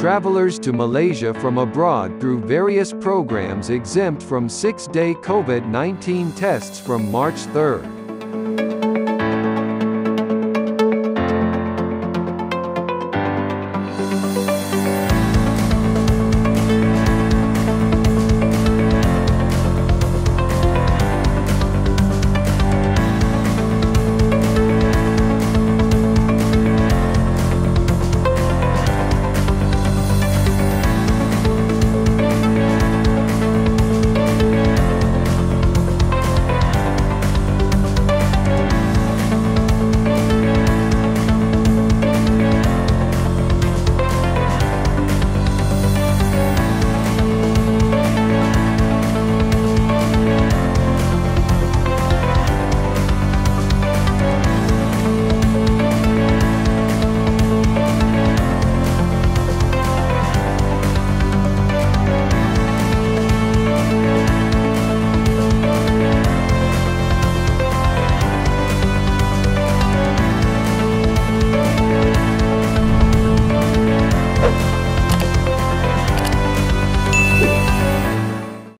travelers to Malaysia from abroad through various programs exempt from 6-day COVID-19 tests from March 3.